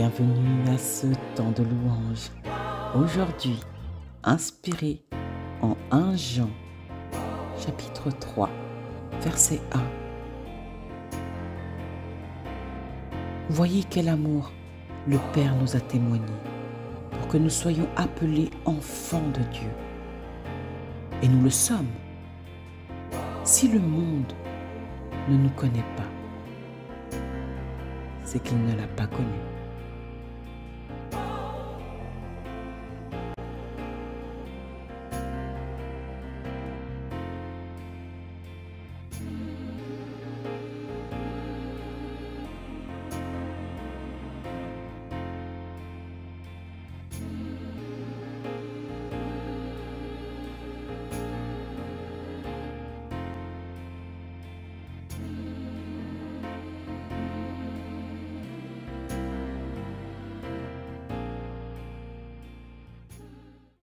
Bienvenue à ce temps de louange. Aujourd'hui, inspiré en 1 Jean, chapitre 3, verset 1. Voyez quel amour le Père nous a témoigné pour que nous soyons appelés enfants de Dieu. Et nous le sommes. Si le monde ne nous connaît pas, c'est qu'il ne l'a pas connu.